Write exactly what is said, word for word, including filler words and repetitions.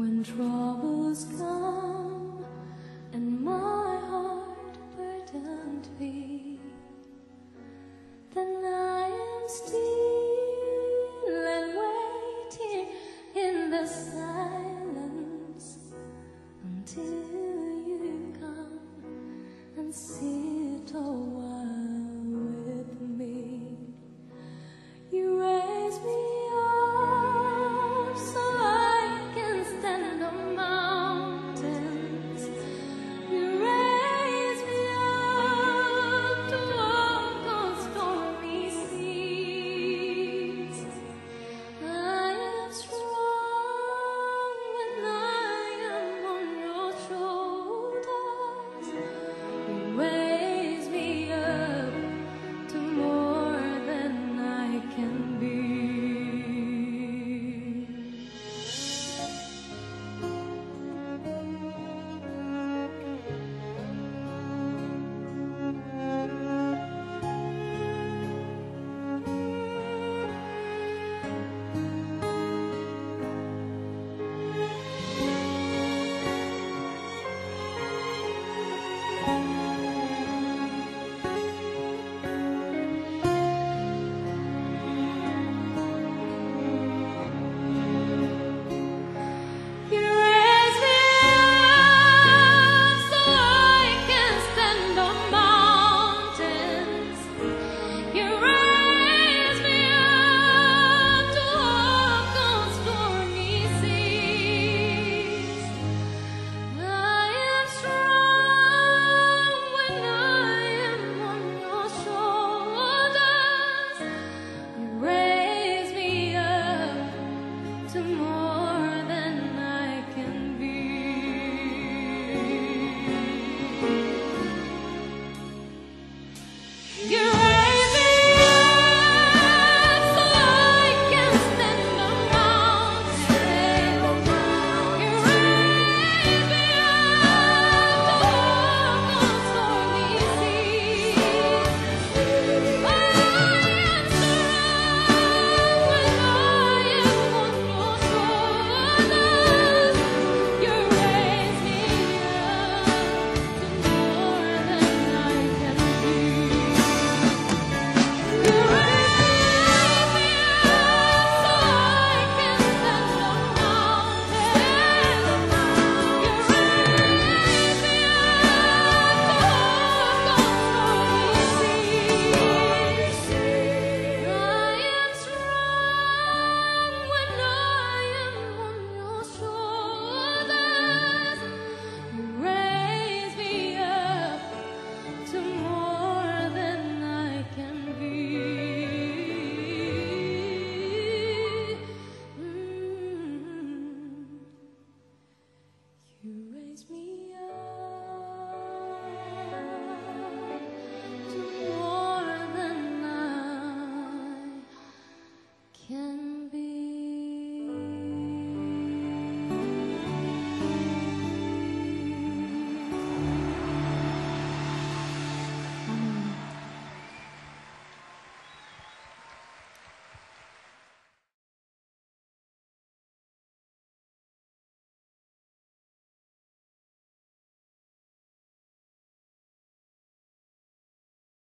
When troubles come.